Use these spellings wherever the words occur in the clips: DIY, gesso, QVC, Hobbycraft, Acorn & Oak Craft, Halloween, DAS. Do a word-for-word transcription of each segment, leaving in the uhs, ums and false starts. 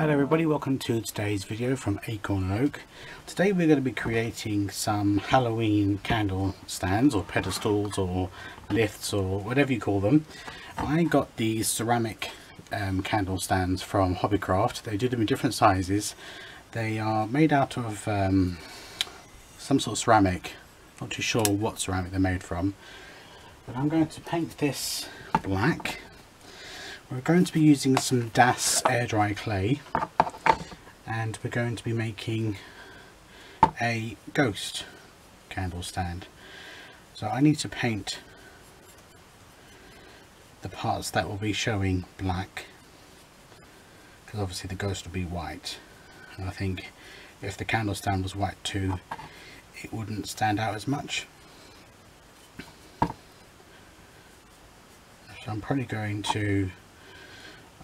Hello everybody, welcome to today's video from Acorn and Oak. Today we're going to be creating some Halloween candle stands or pedestals or lifts or whatever you call them. I got these ceramic um, candle stands from Hobbycraft. They do them in different sizes. They are made out of um, some sort of ceramic. Not too sure what ceramic they're made from. But I'm going to paint this black. We're going to be using some D A S air dry clay, and we're going to be making a ghost candle stand. So I need to paint the parts that will be showing black, because obviously the ghost will be white, and I think if the candle stand was white too, it wouldn't stand out as much. So I'm probably going to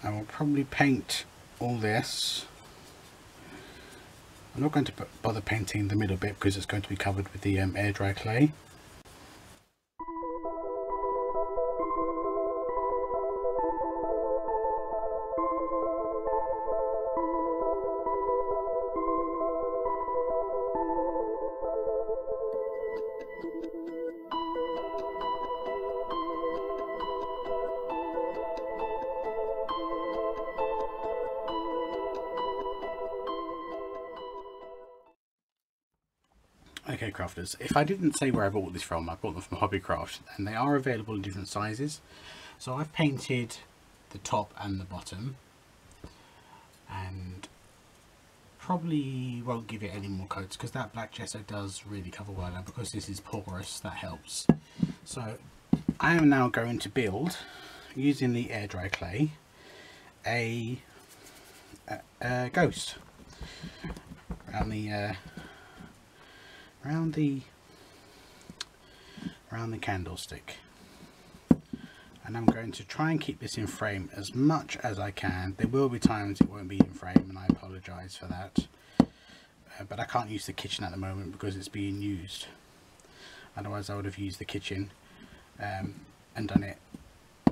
I will probably paint all this. I'm not going to bother painting the middle bit because it's going to be covered with the um, air dry clay. Okay crafters, if I didn't say where I bought this from, I bought them from Hobbycraft, and they are available in different sizes. So I've painted the top and the bottom, and probably won't give it any more coats because that black gesso does really cover well, and because this is porous that helps. So I am now going to build, using the air dry clay, a, a, a ghost around the uh, around the around the candlestick, and I'm going to try and keep this in frame as much as I can. There will be times it won't be in frame, and I apologize for that, uh, but I can't use the kitchen at the moment because it's being used. Otherwise I would have used the kitchen um, and done it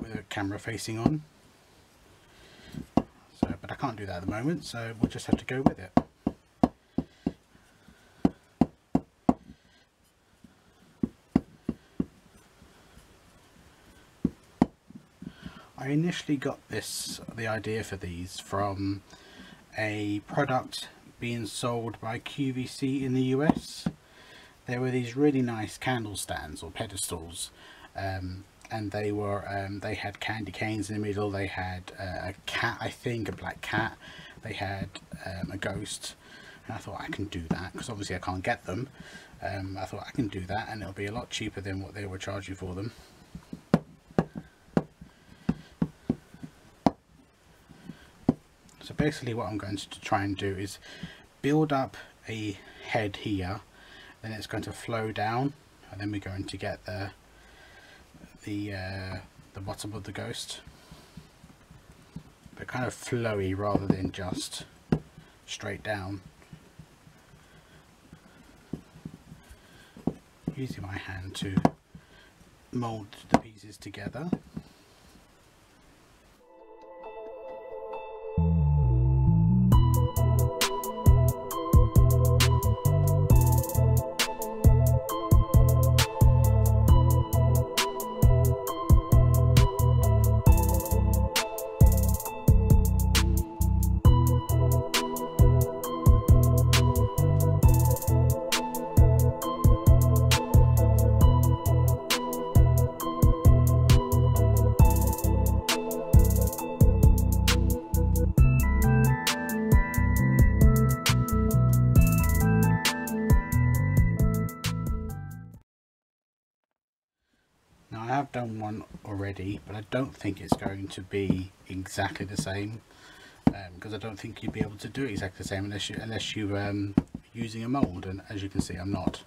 with a camera facing on, so but I can't do that at the moment, so we'll just have to go with it. I initially got this, the idea for these, from a product being sold by Q V C in the U S. There were these really nice candle stands or pedestals, um, and they were um, they had candy canes in the middle. They had uh, a cat, I think, a black cat. They had um, a ghost, and I thought I can do that because obviously I can't get them. Um, I thought I can do that, and it'll be a lot cheaper than what they were charging for them. So basically what I'm going to try and do is build up a head here, then it's going to flow down, and then we're going to get the the, uh, the bottom of the ghost, but kind of flowy rather than just straight down. Using my hand to mould the pieces together. I have done one already, but I don't think it's going to be exactly the same, because um, I don't think you'd be able to do it exactly the same unless you unless you um using a mold, and as you can see I'm not.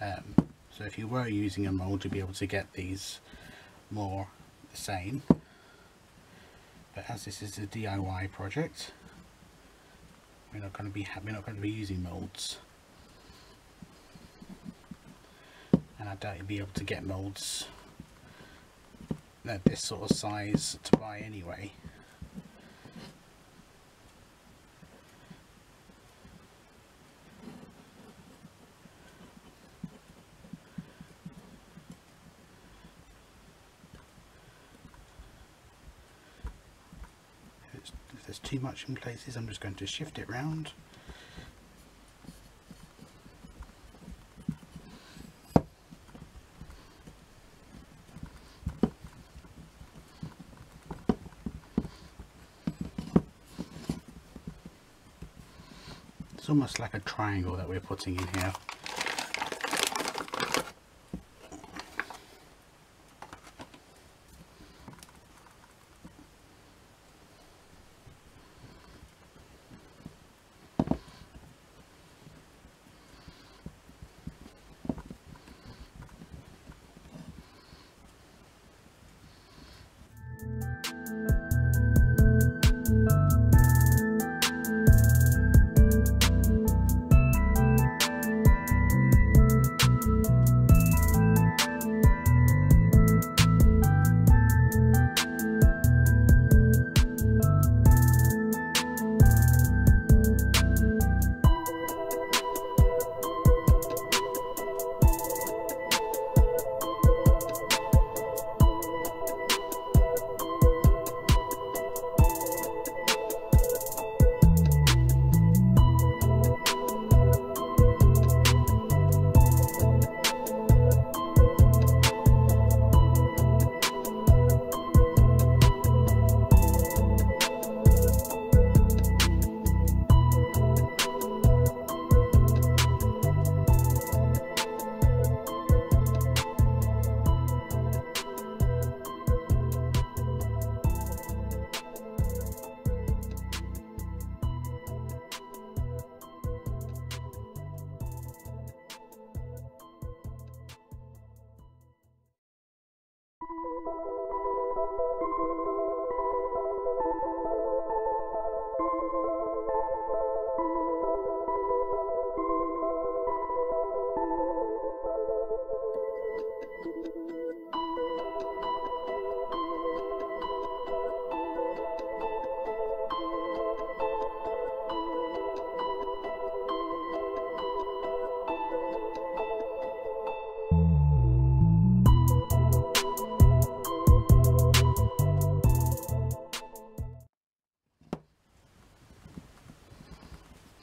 Um, so if you were using a mold you'd be able to get these more the same, but as this is a D I Y project we're not going to be we're not going to be using molds. I doubt you'd be able to get molds at this sort of size to buy anyway. there's too much in places, I'm just going to shift it round. It's almost like a triangle that we're putting in here.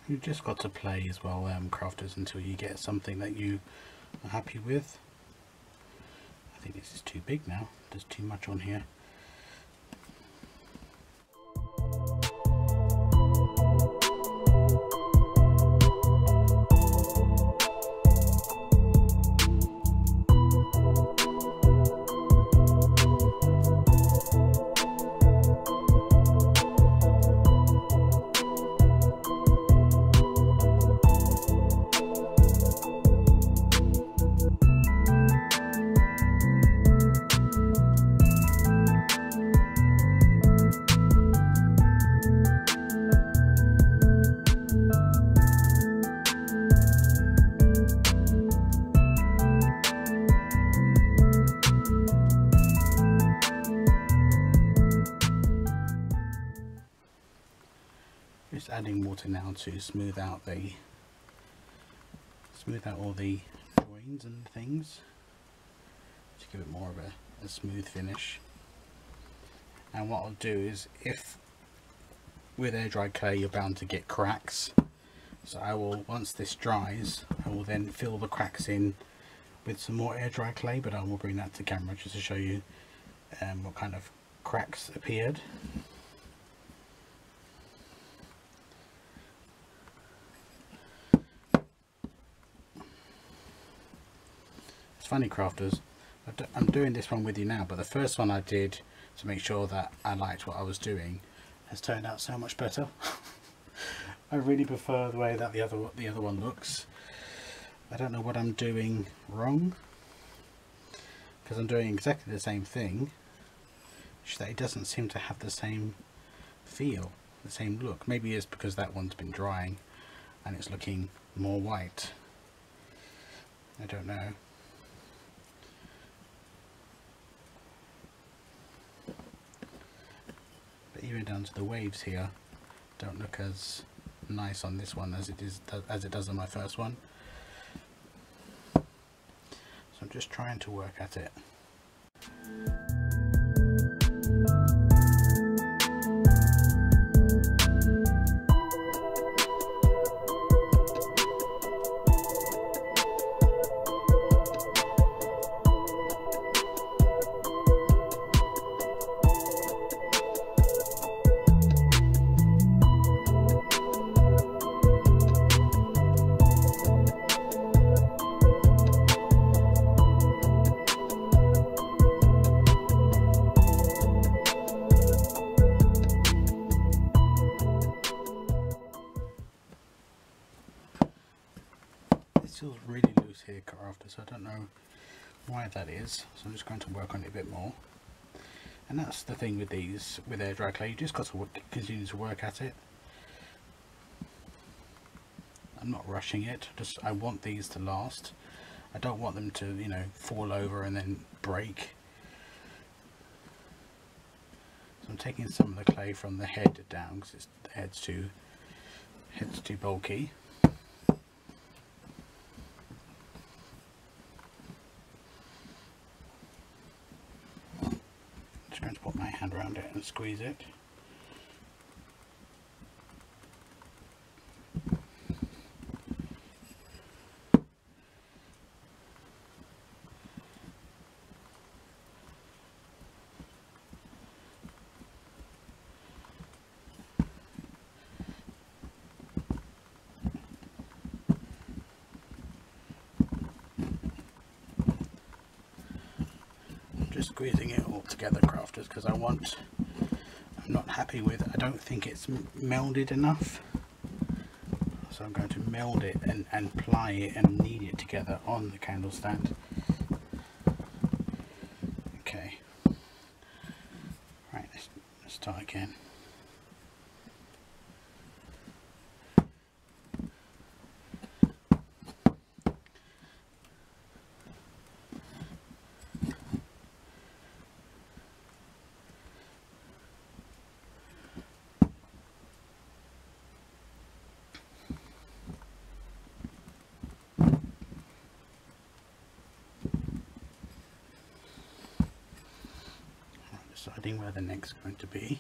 You've just got to play as well, um, crafters, until you get something that you are happy with. I think this is too big now, there's too much on here. Just adding water now to smooth out the smooth out all the joins and things to give it more of a, a smooth finish. And what I'll do is, if with air dry clay you're bound to get cracks, so I will, once this dries, I will then fill the cracks in with some more air dry clay, but I will bring that to camera just to show you um, what kind of cracks appeared. It's funny, crafters, I'm doing this one with you now, but the first one I did to make sure that I liked what I was doing has turned out so much better. I really prefer the way that the other the other one looks. I don't know what I'm doing wrong, because I'm doing exactly the same thing, just that it doesn't seem to have the same feel, the same look. Maybe it's because that one's been drying and it's looking more white, I don't know. Even down to the waves here don't look as nice on this one as it is as it does on my first one. So I'm just trying to work at it. the cut after, so I don't know why that is, so I'm just going to work on it a bit more. And that's the thing with these, with air dry clay, you just got to work, continue to work at it. I'm not rushing it, just I want these to last. I don't want them to, you know, fall over and then break. So I'm taking some of the clay from the head down because it's, the head's too, head's too bulky. I'm just going to put my hand around it and squeeze it. Squeezing it all together, crafters, because I want, I'm not happy with, I don't think it's melded enough, so I'm going to meld it and, and ply it and knead it together on the candle stand. Okay, right, let's, let's start again. Deciding where the neck's going to be.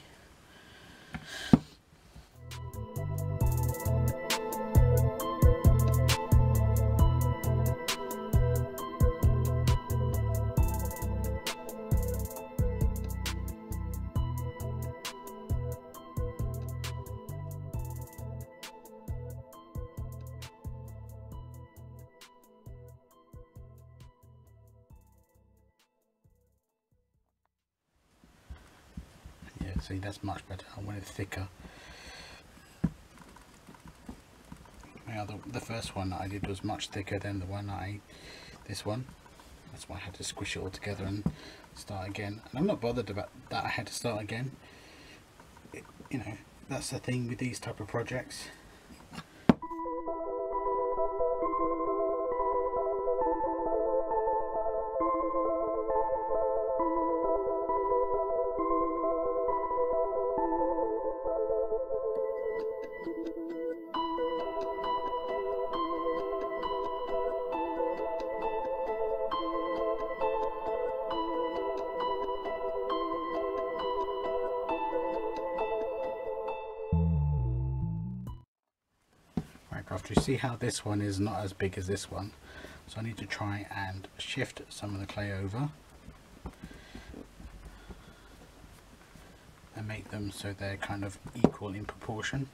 See, that's much better. I want it thicker. Now, the, the first one that I did was much thicker than the one I, this one. That's why I had to squish it all together and start again. And I'm not bothered about that I had to start again. It, you know, that's the thing with these type of projects. After you see how this one is not as big as this one, so I need to try and shift some of the clay over and make them so they're kind of equal in proportion.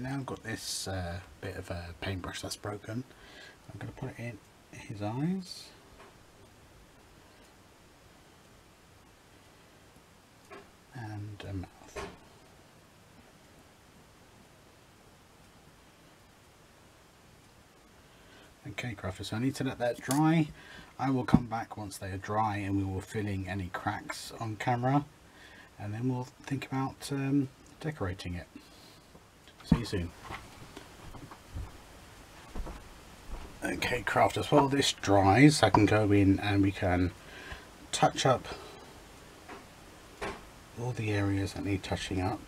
Now I've got this uh, bit of a paintbrush that's broken. I'm going to put it in his eyes. And a mouth. Okay, crafters, so I need to let that dry. I will come back once they are dry and we will fill in any cracks on camera, and then we'll think about um, decorating it. See you soon. Okay, crafters, while this dries, I can go in and we can touch up all the areas that need touching up.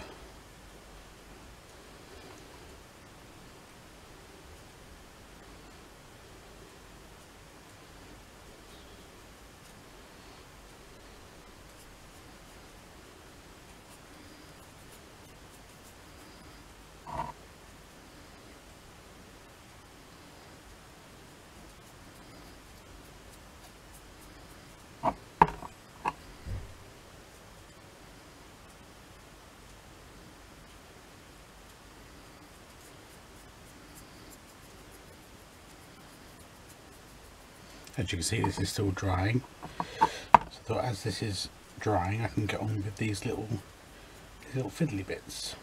As you can see, this is still drying, so as this is drying I can get on with these little these little fiddly bits.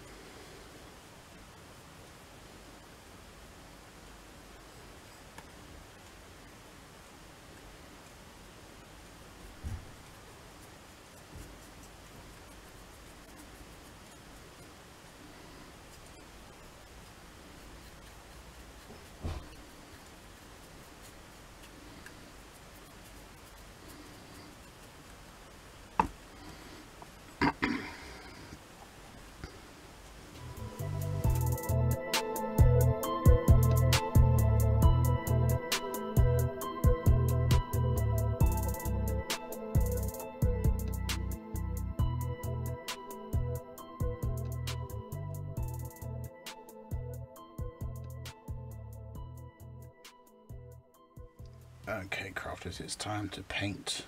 Okay, crafters, it's time to paint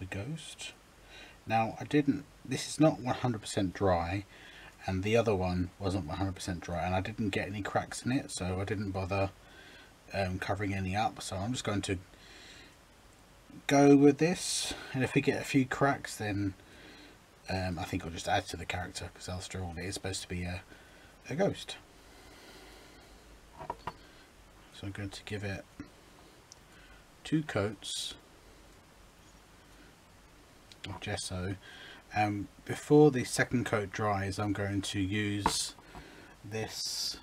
the ghost. Now, I didn't, this is not one hundred percent dry, and the other one wasn't one hundred percent dry, and I didn't get any cracks in it, so I didn't bother um, covering any up. So I'm just going to go with this, and if we get a few cracks, then um, I think I'll just add to the character, because after all, it is supposed to be a, a ghost. So I'm going to give it two coats of gesso, and um, before the second coat dries I'm going to use this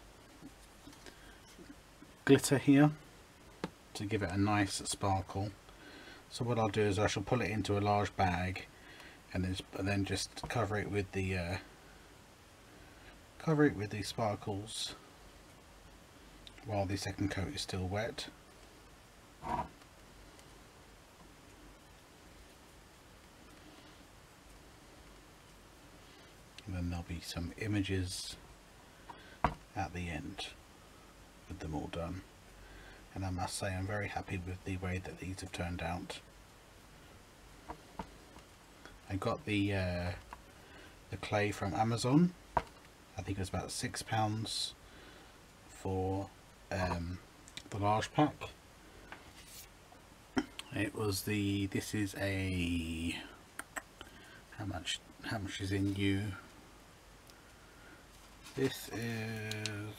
glitter here to give it a nice sparkle. So what I'll do is I shall pull it into a large bag and then just cover it with the uh, cover it with the sparkles while the second coat is still wet. And then there'll be some images at the end with them all done. And I must say I'm very happy with the way that these have turned out. I got the uh, the clay from Amazon. I think it was about six pounds for um, the large pack. It was the this is a how much how much is in you? This is,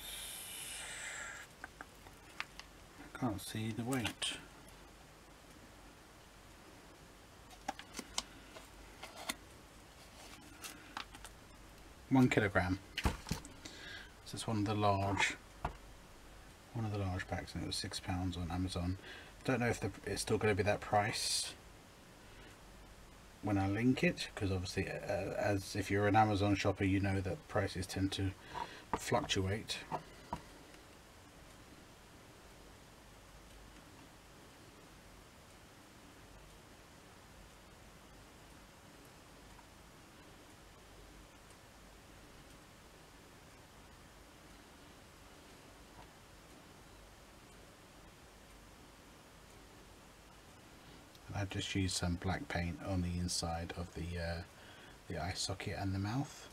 I can't see the weight. One kilogram. So it's one of the large, one of the large packs, and it was six pounds on Amazon. I don't know if the, it's still going to be that price when I link it, because obviously, uh, as if you're an Amazon shopper, you know that prices tend to fluctuate. And I've just used some black paint on the inside of the uh, the eye socket and the mouth.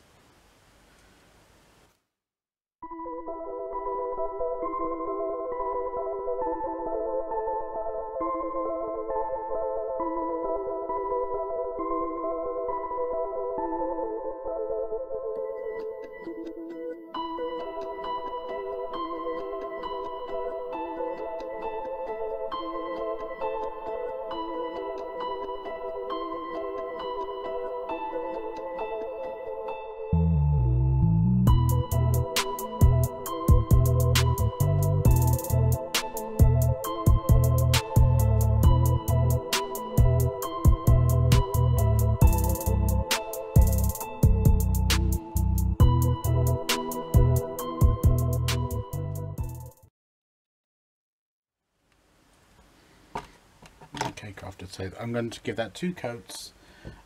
after. So I'm going to give that two coats,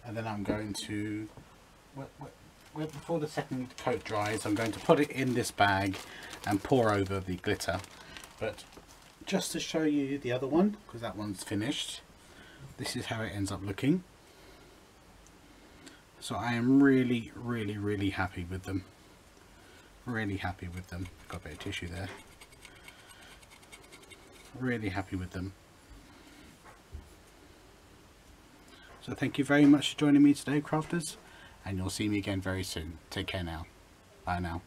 and then I'm going to, before the second coat dries, I'm going to put it in this bag and pour over the glitter. But just to show you the other one, because that one's finished, this is how it ends up looking. So I am really, really, really happy with them. Really happy with them. Got a bit of tissue there. Really happy with them. So thank you very much for joining me today, crafters, and you'll see me again very soon. Take care now. Bye now.